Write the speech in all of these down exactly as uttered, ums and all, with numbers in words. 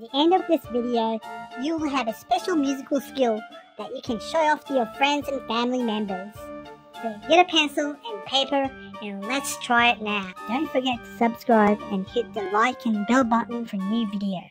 by the end of this video, you will have a special musical skill that you can show off to your friends and family members. So get a pencil and paper and let's try it now. Don't forget to subscribe and hit the like and bell button for new videos.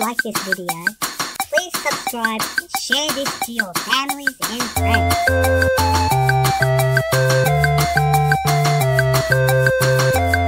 Like this video, please subscribe and share this to your families and friends.